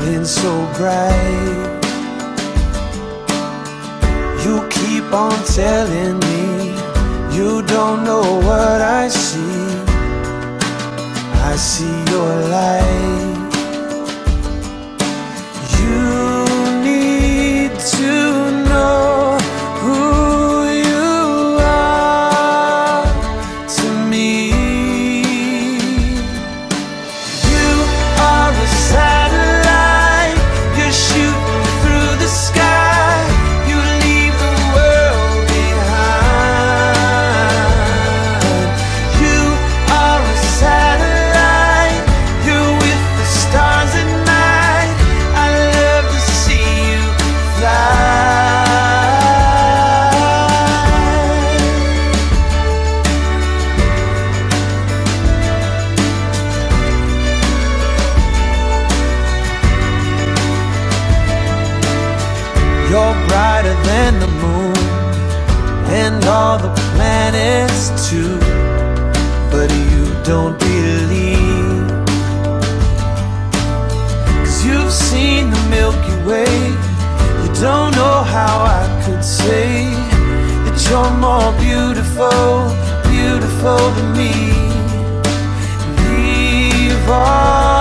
shining so bright. You keep on telling me you don't know what I see. I see your light. You need to know who you are to me. You are a satellite. You shoot through the sky. You're brighter than the moon and all the planets too, but you don't believe, 'cause you've seen the Milky Way. You don't know how I could say that you're more beautiful, beautiful than me. Leave all